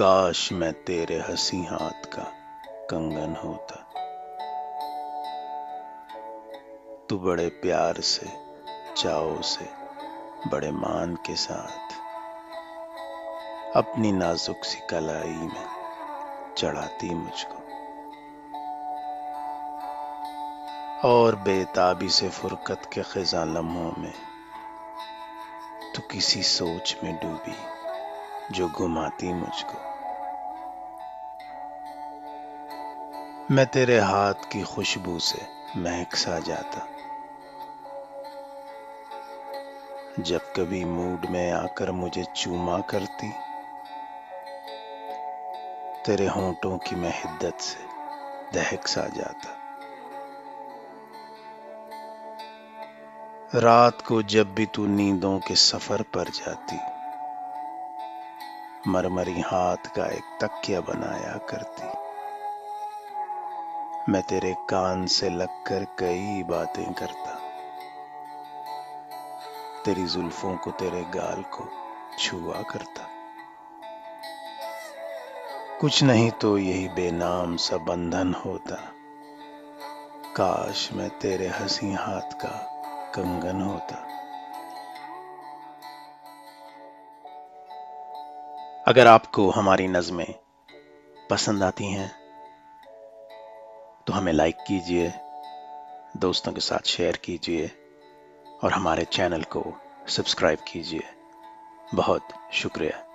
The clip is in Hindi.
काश मैं तेरे हंसी हाथ का कंगन होता। तू बड़े प्यार से, चाव से, बड़े मान के साथ अपनी नाजुक सी कलाई में चढ़ाती मुझको, और बेताबी से फुरकत के खिज़ां लम्हों में तू किसी सोच में डूबी जो घुमाती मुझको। मैं तेरे हाथ की खुशबू से महक सा जाता। जब कभी मूड में आकर मुझे चूमा करती, तेरे होंठों की मैं हिद्दत से दहक सा जाता। रात को जब भी तू नींदों के सफर पर जाती, मरमरी हाथ का एक तकिया बनाया करती। मैं तेरे कान से लगकर कई बातें करता, तेरी जुल्फों को, तेरे गाल को छुआ करता। कुछ नहीं तो यही बेनाम सा बंधन होता। काश मैं तेरे हंसी हाथ का कंगन होता। अगर आपको हमारी नज़में पसंद आती हैं तो हमें लाइक कीजिए, दोस्तों के साथ शेयर कीजिए और हमारे चैनल को सब्सक्राइब कीजिए। बहुत शुक्रिया।